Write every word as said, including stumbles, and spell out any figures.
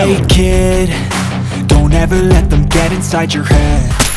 Hey kid, don't ever let them get inside your head.